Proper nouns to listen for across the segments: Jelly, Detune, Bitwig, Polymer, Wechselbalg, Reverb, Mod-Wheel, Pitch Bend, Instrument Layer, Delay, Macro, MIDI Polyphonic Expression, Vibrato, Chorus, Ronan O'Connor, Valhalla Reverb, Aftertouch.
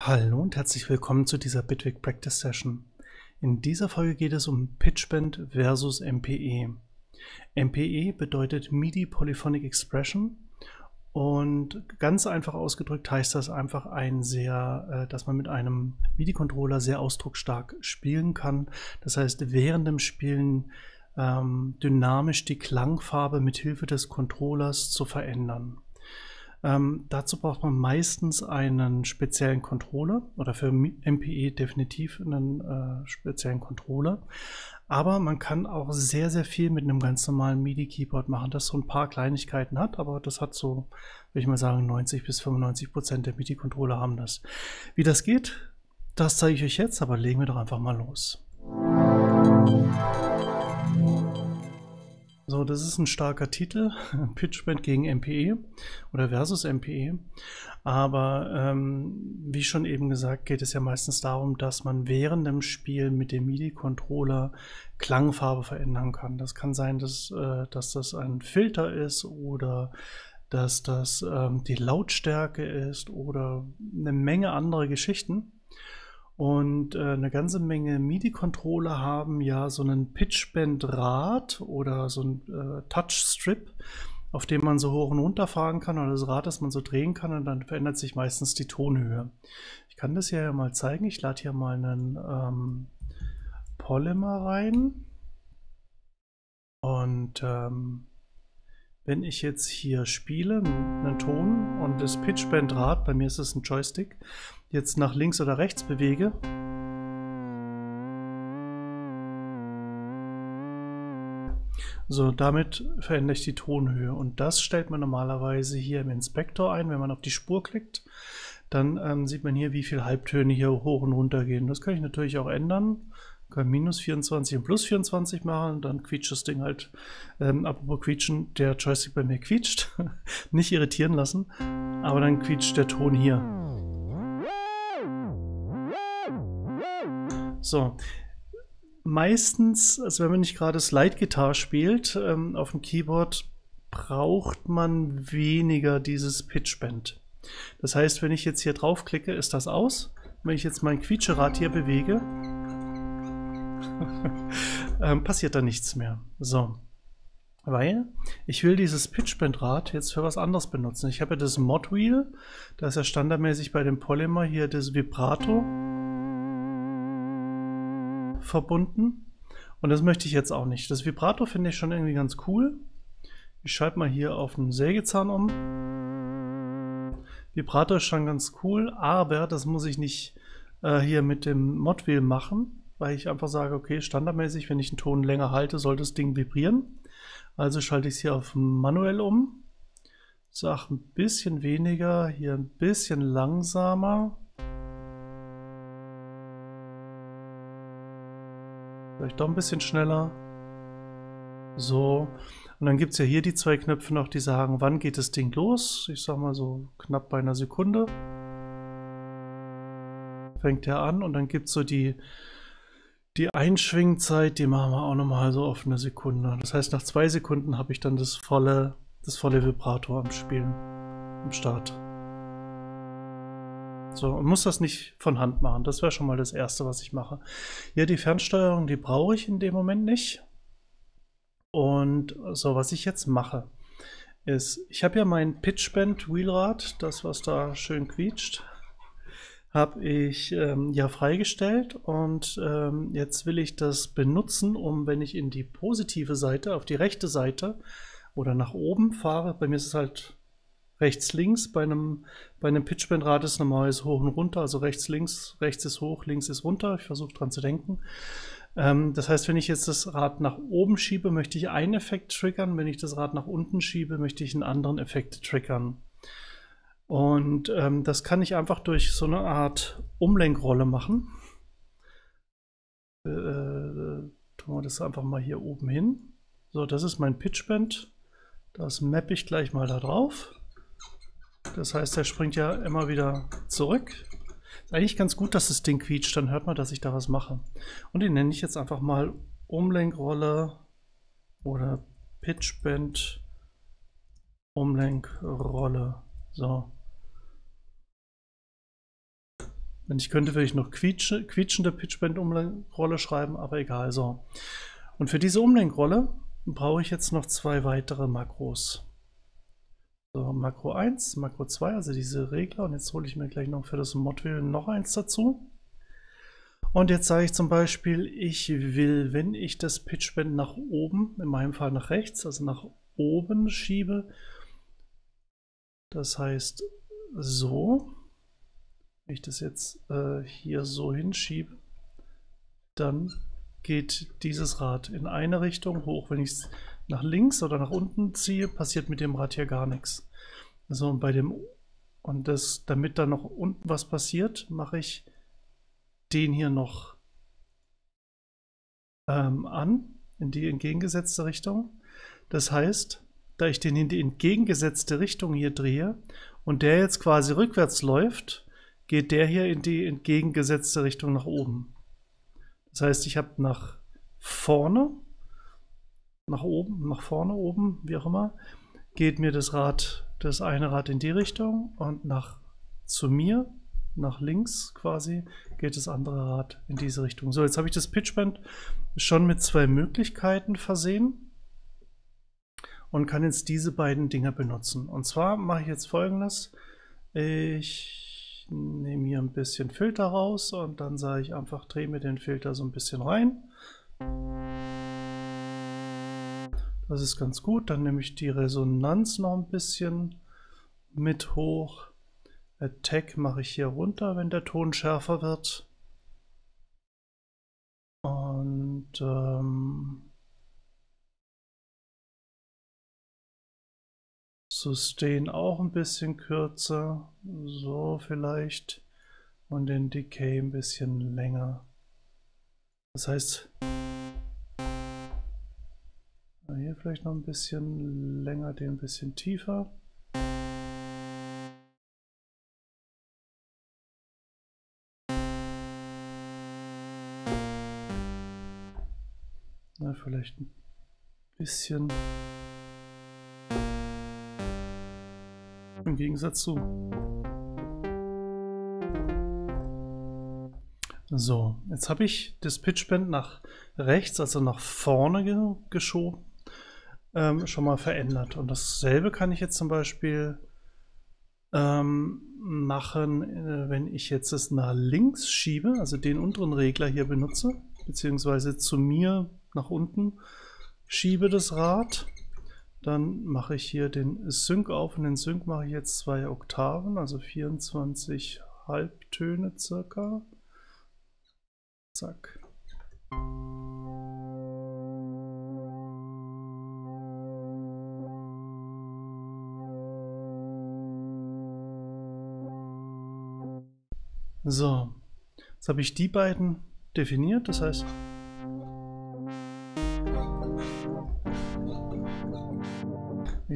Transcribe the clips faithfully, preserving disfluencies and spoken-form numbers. Hallo und herzlich willkommen zu dieser Bitwig Practice Session. In dieser Folge geht es um Pitch Bend versus M P E. M P E bedeutet MIDI Polyphonic Expression und ganz einfach ausgedrückt heißt das einfach ein sehr, dass man mit einem MIDI Controller sehr ausdrucksstark spielen kann. Das heißt, während dem Spielen ähm, dynamisch die Klangfarbe mit Hilfe des Controllers zu verändern. Ähm, dazu braucht man meistens einen speziellen Controller oder für M P E definitiv einen äh, speziellen Controller. Aber man kann auch sehr, sehr viel mit einem ganz normalen MIDI-Keyboard machen, das so ein paar Kleinigkeiten hat, aber das hat so, würde ich mal sagen, neunzig bis fünfundneunzig Prozent der MIDI-Controller haben das. Wie das geht, das zeige ich euch jetzt, aber legen wir doch einfach mal los. So, das ist ein starker Titel, Pitch Bend gegen M P E oder versus M P E, aber ähm, wie schon eben gesagt, geht es ja meistens darum, dass man während dem Spiel mit dem MIDI-Controller Klangfarbe verändern kann. Das kann sein, dass, äh, dass das ein Filter ist oder dass das ähm, die Lautstärke ist oder eine Menge andere Geschichten. Und äh, eine ganze Menge MIDI-Controller haben ja so einen Pitch-Bend-Rad oder so einen äh, Touch-Strip, auf dem man so hoch und runter fahren kann, oder das Rad, das man so drehen kann, und dann verändert sich meistens die Tonhöhe. Ich kann das hier ja mal zeigen. Ich lade hier mal einen ähm, Polymer rein. Und ähm, wenn ich jetzt hier spiele, einen Ton, und das Pitch-Bend-Rad, bei mir ist es ein Joystick, jetzt nach links oder rechts bewege, so, damit verändere ich die Tonhöhe, und das stellt man normalerweise hier im Inspektor ein. Wenn man auf die Spur klickt, dann ähm, sieht man hier, wie viele Halbtöne hier hoch und runter gehen. Das kann ich natürlich auch ändern. Ich kann minus vierundzwanzig und plus vierundzwanzig machen, dann quietscht das Ding halt. Ähm, apropos quietschen, der Joystick bei mir quietscht. Nicht irritieren lassen, aber dann quietscht der Ton hier. So, meistens, also wenn man nicht gerade Slide-Gitarre spielt, ähm, auf dem Keyboard braucht man weniger dieses Pitch-Bend. Das heißt, wenn ich jetzt hier draufklicke, ist das aus. Wenn ich jetzt mein Quietscherad hier bewege, ähm, passiert da nichts mehr. So, weil ich will dieses Pitch-Bend-Rad jetzt für was anderes benutzen. Ich habe ja das Mod-Wheel, da ist ja standardmäßig bei dem Polymer hier das Vibrato verbunden, und das möchte ich jetzt auch nicht. Das Vibrato finde ich schon irgendwie ganz cool. Ich schalte mal hier auf den Sägezahn um. Vibrato ist schon ganz cool, aber das muss ich nicht äh, hier mit dem Mod-Wheel machen, weil ich einfach sage, okay, standardmäßig, wenn ich einen Ton länger halte, soll das Ding vibrieren. Also schalte ich es hier auf manuell um. Sag ein bisschen weniger, hier ein bisschen langsamer. Vielleicht doch ein bisschen schneller. So. Und dann gibt es ja hier die zwei Knöpfe noch, die sagen, wann geht das Ding los. Ich sag mal so knapp bei einer Sekunde. Fängt er an, und dann gibt es so die, die Einschwingzeit, die machen wir auch nochmal so auf eine Sekunde. Das heißt, nach zwei Sekunden habe ich dann das volle, das volle Vibrato am Spielen, am Start. So, und muss das nicht von Hand machen. Das wäre schon mal das Erste, was ich mache. Ja, die Fernsteuerung, die brauche ich in dem Moment nicht. Und so, was ich jetzt mache, ist, ich habe ja mein Pitch-Bend-Wheelrad, das, was da schön quietscht, habe ich ähm, ja freigestellt, und ähm, jetzt will ich das benutzen, um, wenn ich in die positive Seite, auf die rechte Seite oder nach oben fahre, bei mir ist es halt rechts, links, bei einem, bei einem Pitch-Bend-Rad ist normalerweise hoch und runter, also rechts, links, rechts ist hoch, links ist runter, ich versuche dran zu denken. Ähm, das heißt, wenn ich jetzt das Rad nach oben schiebe, möchte ich einen Effekt triggern, wenn ich das Rad nach unten schiebe, möchte ich einen anderen Effekt triggern. Und ähm, das kann ich einfach durch so eine Art Umlenkrolle machen. Äh, tun wir das einfach mal hier oben hin. So, das ist mein Pitch-Bend, das mappe ich gleich mal da drauf. Das heißt, er springt ja immer wieder zurück. Ist eigentlich ganz gut, dass das Ding quietscht, dann hört man, dass ich da was mache. Und den nenne ich jetzt einfach mal Umlenkrolle oder Pitch Bend Umlenkrolle. So. Wenn ich könnte, würde ich noch quietsche, quietschende Pitchbend-Umlenkrolle schreiben, aber egal so. Und für diese Umlenkrolle brauche ich jetzt noch zwei weitere Makros. So, Makro eins, Makro zwei, also diese Regler. Und jetzt hole ich mir gleich noch für das Mod-Wheel noch eins dazu. Und jetzt sage ich zum Beispiel, ich will, wenn ich das Pitchbend nach oben, in meinem Fall nach rechts, also nach oben schiebe, das heißt so, wenn ich das jetzt äh, hier so hinschiebe, dann geht dieses Rad in eine Richtung hoch. Wenn ich es nach links oder nach unten ziehe, passiert mit dem Rad hier gar nichts. Also bei dem, und das, damit da noch unten was passiert, mache ich den hier noch ähm, an, in die entgegengesetzte Richtung. Das heißt, da ich den in die entgegengesetzte Richtung hier drehe und der jetzt quasi rückwärts läuft, geht der hier in die entgegengesetzte Richtung nach oben. Das heißt, ich habe nach vorne, nach oben, nach vorne, oben, wie auch immer, geht mir das Rad, das eine Rad in die Richtung, und nach zu mir, nach links quasi, geht das andere Rad in diese Richtung. So, jetzt habe ich das Pitchbend schon mit zwei Möglichkeiten versehen und kann jetzt diese beiden Dinger benutzen. Und zwar mache ich jetzt Folgendes. Ich nehme hier ein bisschen Filter raus und dann sage ich einfach, drehe mir den Filter so ein bisschen rein. Das ist ganz gut. Dann nehme ich die Resonanz noch ein bisschen mit hoch. Attack mache ich hier runter, wenn der Ton schärfer wird. Und ähm, Sustain auch ein bisschen kürzer, so vielleicht, und den Decay ein bisschen länger. Das heißt, hier vielleicht noch ein bisschen länger, den ein bisschen tiefer. Na, vielleicht ein bisschen. Im Gegensatz zu. So, jetzt habe ich das Pitchbend nach rechts, also nach vorne ge geschoben, ähm, schon mal verändert. Und dasselbe kann ich jetzt zum Beispiel ähm, machen, äh, wenn ich jetzt es nach links schiebe, also den unteren Regler hier benutze, beziehungsweise zu mir nach unten schiebe das Rad. Dann mache ich hier den Sync auf, und den Sync mache ich jetzt zwei Oktaven, also vierundzwanzig Halbtöne circa. Zack. So, jetzt habe ich die beiden definiert, das heißt...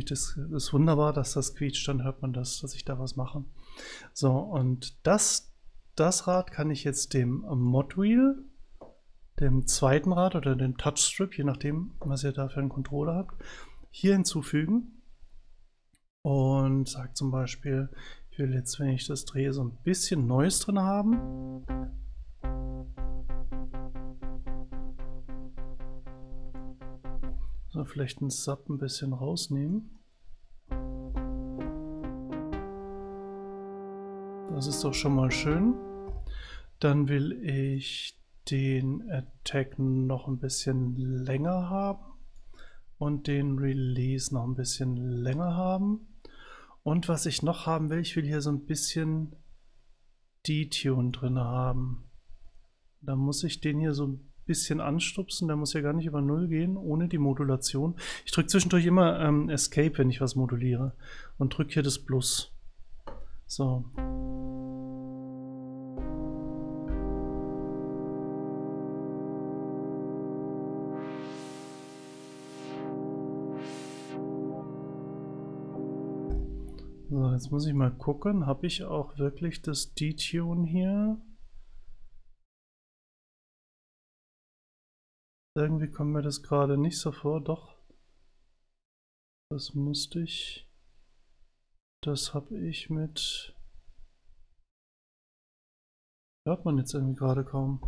Das ist wunderbar, dass das quietscht, dann hört man das, dass ich da was mache. So, und das, das Rad kann ich jetzt dem Mod-Wheel, dem zweiten Rad oder dem Touchstrip, je nachdem, was ihr da für einen Controller habt, hier hinzufügen. Und sagt zum Beispiel, ich will jetzt, wenn ich das drehe, so ein bisschen Noise drin haben. So, vielleicht einen Sub ein bisschen rausnehmen. Das ist doch schon mal schön. Dann will ich den Attack noch ein bisschen länger haben und den Release noch ein bisschen länger haben. Und was ich noch haben will, ich will hier so ein bisschen Detune drin haben. Da muss ich den hier so ein bisschen anstupsen, der muss ja gar nicht über null gehen, ohne die Modulation. Ich drücke zwischendurch immer ähm, Escape, wenn ich was moduliere, und drücke hier das Plus. So. So, jetzt muss ich mal gucken, habe ich auch wirklich das Detune hier? Irgendwie kommt mir das gerade nicht so vor, doch. Das musste ich. Das habe ich mit Hört man jetzt irgendwie gerade kaum.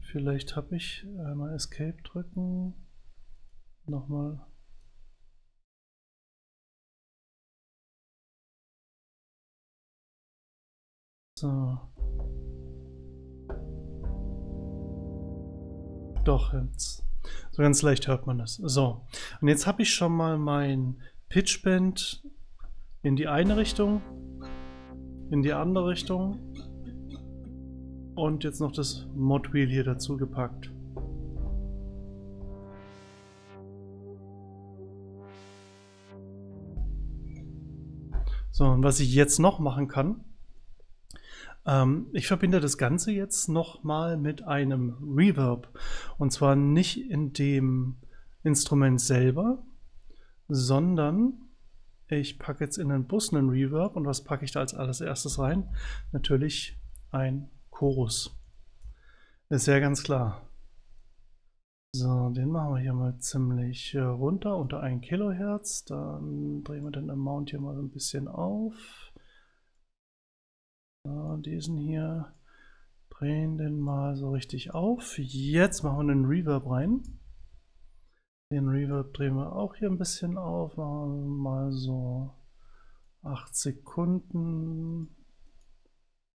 Vielleicht habe ich einmal Escape drücken. Nochmal. So. Doch, jetzt. So ganz leicht hört man das. So. Und jetzt habe ich schon mal mein Pitch Bend in die eine Richtung, in die andere Richtung und jetzt noch das Mod-Wheel hier dazu gepackt. So, und was ich jetzt noch machen kann, ähm, ich verbinde das Ganze jetzt nochmal mit einem Reverb. Und zwar nicht in dem Instrument selber, sondern ich packe jetzt in den Bus einen Reverb. Und was packe ich da als alles erstes rein? Natürlich ein Chorus. Ist ja ganz klar. So, den machen wir hier mal ziemlich runter, unter ein Kilohertz. Dann drehen wir den Amount hier mal ein bisschen auf. So, diesen hier. Drehen den mal so richtig auf. Jetzt machen wir einen Reverb rein. Den Reverb drehen wir auch hier ein bisschen auf, machen wir mal so acht Sekunden.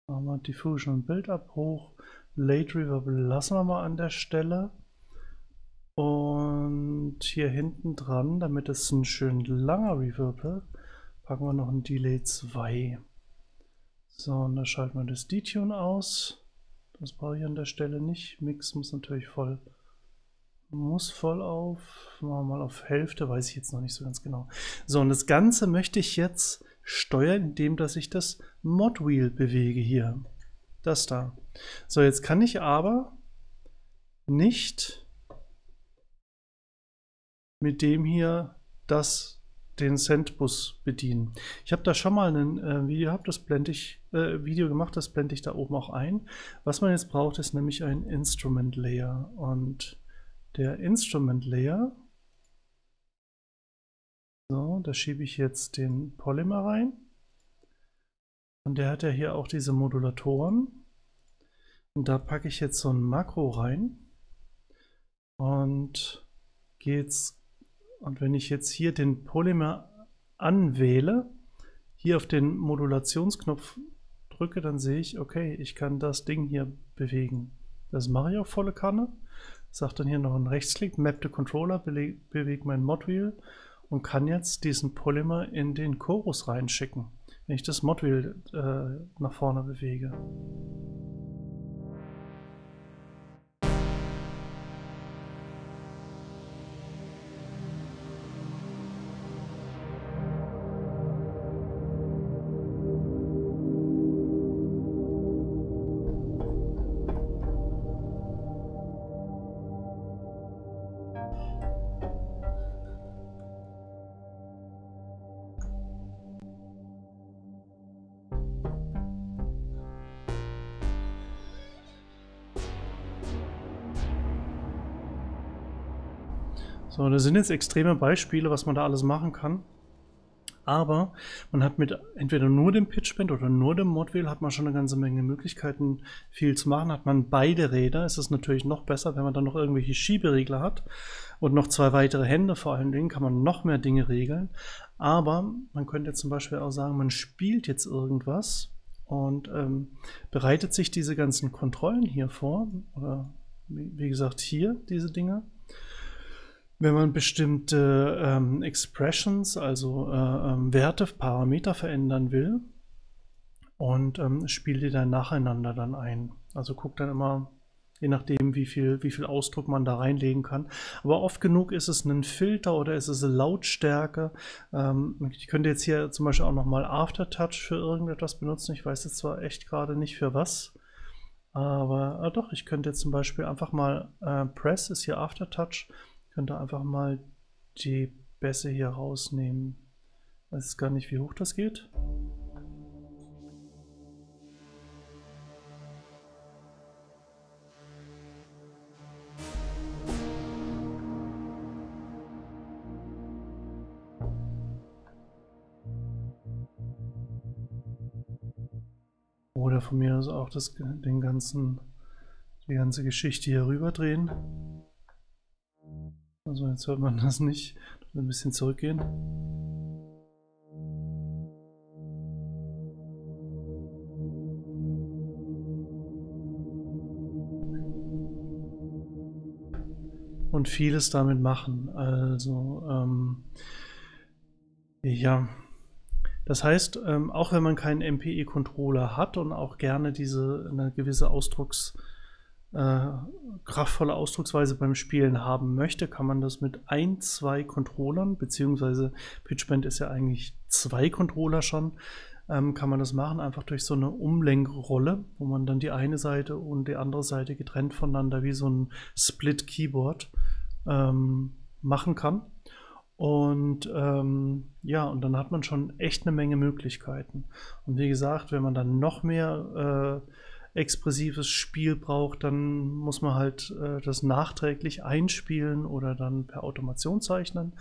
Machen wir Diffusion und Build-Up hoch. Late Reverb lassen wir mal an der Stelle. Und hier hinten dran, damit es ein schön langer Reverb wird, packen wir noch ein Delay zwei. So, und da schalten wir das Detune aus. Das brauche ich an der Stelle nicht. Mix muss natürlich voll. Muss voll auf, machen wir mal auf Hälfte, weiß ich jetzt noch nicht so ganz genau. So, und das Ganze möchte ich jetzt steuern, indem dass ich das Mod-Wheel bewege hier. Das da. So, jetzt kann ich aber nicht mit dem hier das, den Sendbus bedienen. Ich habe da schon mal ein äh, Video, hab das blende ich, äh, Video gemacht, das blende ich da oben auch ein. Was man jetzt braucht, ist nämlich ein Instrument Layer und der Instrument Layer. So, da schiebe ich jetzt den Polymer rein. Und der hat ja hier auch diese Modulatoren. Und da packe ich jetzt so ein Makro rein. Und geht's. Und wenn ich jetzt hier den Polymer anwähle, hier auf den Modulationsknopf drücke, dann sehe ich, okay, ich kann das Ding hier bewegen. Das mache ich auch volle Kanne. Sagt dann hier noch ein Rechtsklick, Map the Controller, bewegt mein Mod-Wheel und kann jetzt diesen Polymer in den Chorus reinschicken, wenn ich das Mod-Wheel äh, nach vorne bewege. So, das sind jetzt extreme Beispiele, was man da alles machen kann, aber man hat mit entweder nur dem Pitch Bend oder nur dem Mod-Wheel hat man schon eine ganze Menge Möglichkeiten, viel zu machen. Hat man beide Räder, ist es natürlich noch besser, wenn man dann noch irgendwelche Schieberegler hat und noch zwei weitere Hände, vor allen Dingen kann man noch mehr Dinge regeln, aber man könnte jetzt zum Beispiel auch sagen, man spielt jetzt irgendwas und ähm, bereitet sich diese ganzen Kontrollen hier vor, oder wie gesagt hier diese Dinge. Wenn man bestimmte ähm, Expressions, also äh, ähm, Werte, Parameter verändern will und ähm, spielt die dann nacheinander dann ein. Also guckt dann immer, je nachdem wie viel, wie viel Ausdruck man da reinlegen kann. Aber oft genug ist es ein Filter oder ist es eine Lautstärke. Ähm, ich könnte jetzt hier zum Beispiel auch nochmal Aftertouch für irgendetwas benutzen. Ich weiß jetzt zwar echt gerade nicht für was. Aber äh, doch, ich könnte jetzt zum Beispiel einfach mal äh, Press ist hier Aftertouch. Ich könnte einfach mal die Bässe hier rausnehmen. Ich weiß gar nicht, wie hoch das geht. Oder von mir aus auch das, den ganzen, die ganze Geschichte hier rüber drehen. Also jetzt hört man das nicht. Ein bisschen zurückgehen. Und vieles damit machen. Also, ähm, ja. Das heißt, ähm, auch wenn man keinen M P E-Controller hat und auch gerne diese eine gewisse Ausdrucks- äh, kraftvolle Ausdrucksweise beim Spielen haben möchte, kann man das mit ein, zwei Controllern, beziehungsweise Pitch Bend ist ja eigentlich zwei Controller schon, ähm, kann man das machen, einfach durch so eine Umlenkrolle, wo man dann die eine Seite und die andere Seite getrennt voneinander wie so ein Split-Keyboard ähm, machen kann. Und ähm, ja, und dann hat man schon echt eine Menge Möglichkeiten. Und wie gesagt, wenn man dann noch mehr äh, expressives Spiel braucht, dann muss man halt äh, das nachträglich einspielen oder dann per Automation zeichnen.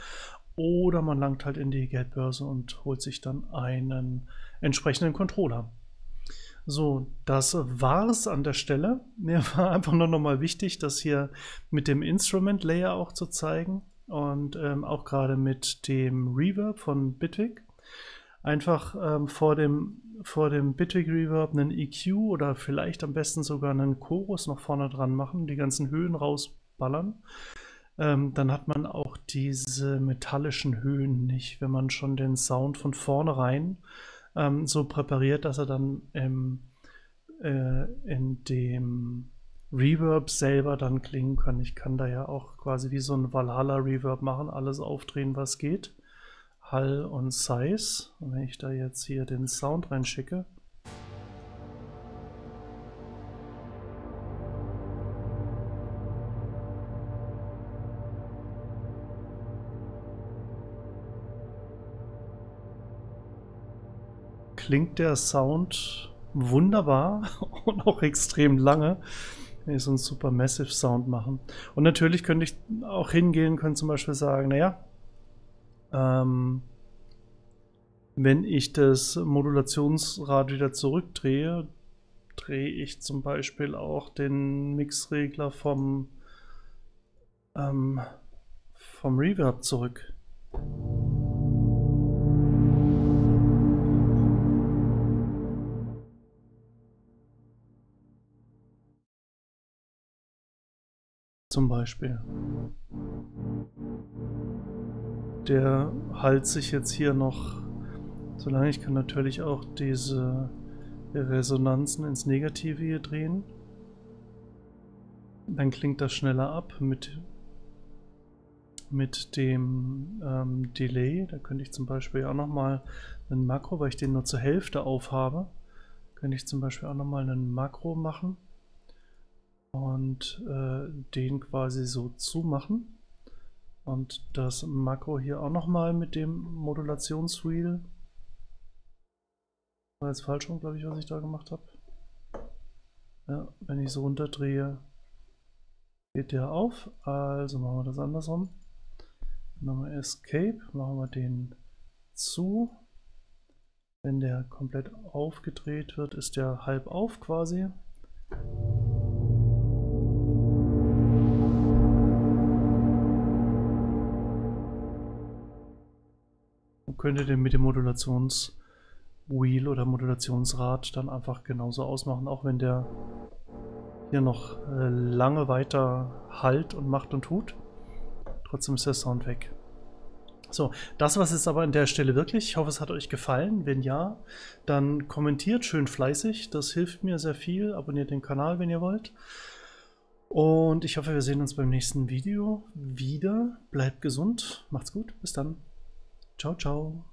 Oder man langt halt in die Geldbörse und holt sich dann einen entsprechenden Controller. So, das war's an der Stelle. Mir war einfach nur nochmal wichtig, das hier mit dem Instrument Layer auch zu zeigen. Und ähm, auch gerade mit dem Reverb von Bitwig. Einfach ähm, vor dem, vor dem Bitwig Reverb einen E Q oder vielleicht am besten sogar einen Chorus noch vorne dran machen, die ganzen Höhen rausballern. Ähm, dann hat man auch diese metallischen Höhen nicht, wenn man schon den Sound von vornherein ähm, so präpariert, dass er dann im, äh, in dem Reverb selber dann klingen kann. Ich kann da ja auch quasi wie so ein Valhalla Reverb machen, alles aufdrehen, was geht. Hall und Size. Und wenn ich da jetzt hier den Sound reinschicke, klingt der Sound wunderbar und auch extrem lange. So einen super Massive Sound machen. Und natürlich könnte ich auch hingehen, könnte zum Beispiel sagen, naja, ähm, wenn ich das Modulationsrad wieder zurückdrehe, drehe ich zum Beispiel auch den Mixregler vom, ähm, vom Reverb zurück. Zum Beispiel. Der halt sich jetzt hier noch, solange ich kann natürlich auch diese Resonanzen ins Negative hier drehen. Dann klingt das schneller ab mit, mit dem ähm, Delay. Da könnte ich zum Beispiel auch nochmal einen Makro, weil ich den nur zur Hälfte aufhabe, könnte ich zum Beispiel auch nochmal einen Makro machen. Und äh, den quasi so zumachen und das Makro hier auch nochmal mit dem Modulationswheel. War jetzt falsch rum, glaube ich, was ich da gemacht habe. Ja, wenn ich so runterdrehe, geht der auf. Also machen wir das andersrum. Machen wir Escape, machen wir den zu. Wenn der komplett aufgedreht wird, ist der halb auf quasi. Könnt ihr den mit dem Modulationswheel oder Modulationsrad dann einfach genauso ausmachen, auch wenn der hier noch lange weiter halt und macht und tut. Trotzdem ist der Sound weg. So, das war's jetzt aber an der Stelle wirklich. Ich hoffe, es hat euch gefallen. Wenn ja, dann kommentiert schön fleißig. Das hilft mir sehr viel. Abonniert den Kanal, wenn ihr wollt. Und ich hoffe, wir sehen uns beim nächsten Video wieder. Bleibt gesund. Macht's gut. Bis dann. Ciao, ciao.